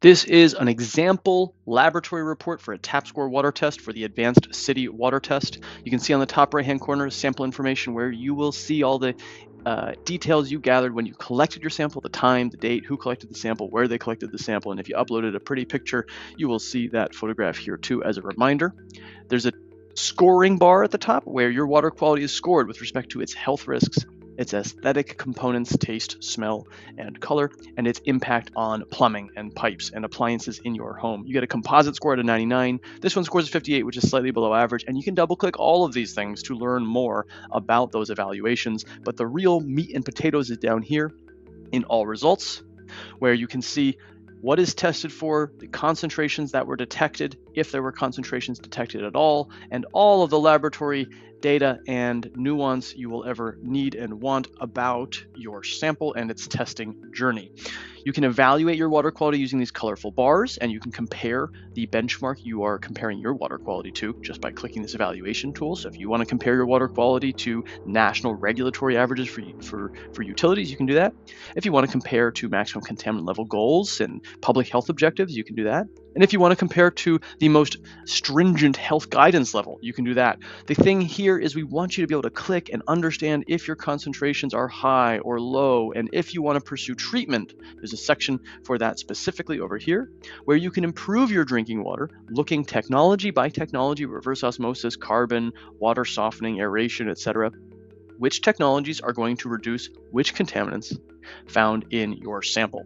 This is an example laboratory report for a Tap Score water test for the Advanced City Water Test. You can see on the top right-hand corner sample information where you will see all the details you gathered when you collected your sample, the time, the date, who collected the sample, where they collected the sample, and if you uploaded a pretty picture, you will see that photograph here too as a reminder. There's a scoring bar at the top where your water quality is scored with respect to its health risks, its aesthetic components, taste, smell, and color, and its impact on plumbing and pipes and appliances in your home. You get a composite score at a 99. This one scores a 58, which is slightly below average, and you can double-click all of these things to learn more about those evaluations. But the real meat and potatoes is down here in all results, where you can see what is tested for, the concentrations that were detected, if there were concentrations detected at all, and all of the laboratory data and nuance you will ever need and want about your sample and its testing journey. You can evaluate your water quality using these colorful bars, and you can compare the benchmark you are comparing your water quality to just by clicking this evaluation tool. So if you want to compare your water quality to national regulatory averages for utilities, you can do that. If you want to compare to maximum contaminant level goals and public health objectives, you can do that. And if you want to compare to the most stringent health guidance level, you can do that. The thing here is we want you to be able to click and understand if your concentrations are high or low, and if you want to pursue treatment, there's a section for that specifically over here, where you can improve your drinking water, looking technology by technology, reverse osmosis, carbon, water softening, aeration, etc. Which technologies are going to reduce which contaminants found in your sample.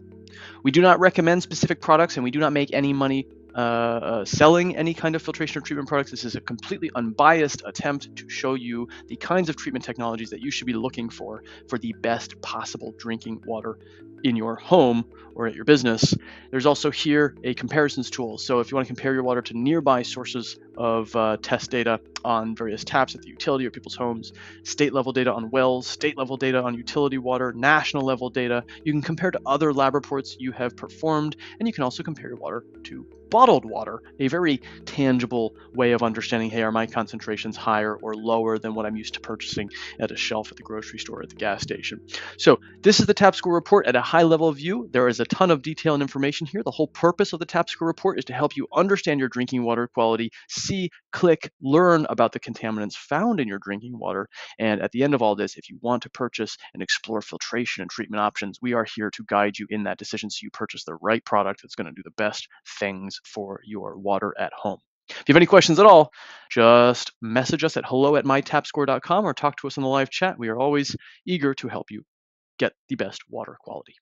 We do not recommend specific products, and we do not make any money selling any kind of filtration or treatment products. This is a completely unbiased attempt to show you the kinds of treatment technologies that you should be looking for the best possible drinking water in your home or at your business. There's also here a comparisons tool. So if you want to compare your water to nearby sources of test data on various taps at the utility or people's homes, state level data on wells, state level data on utility water, national level data, you can compare to other lab reports you have performed, and you can also compare your water to bottled water, a very tangible way of understanding, hey, are my concentrations higher or lower than what I'm used to purchasing at a shelf at the grocery store or at the gas station. So this is the Tap Score report at a high level view. There is a ton of detail and information here. The whole purpose of the Tap Score report is to help you understand your drinking water quality, see, click, learn about the contaminants found in your drinking water. And at the end of all this, if you want to purchase and explore filtration and treatment options, we are here to guide you in that decision so you purchase the right product that's going to do the best things for your water at home. If you have any questions at all, just message us at hello@mytapscore.com or talk to us in the live chat. We are always eager to help you get the best water quality.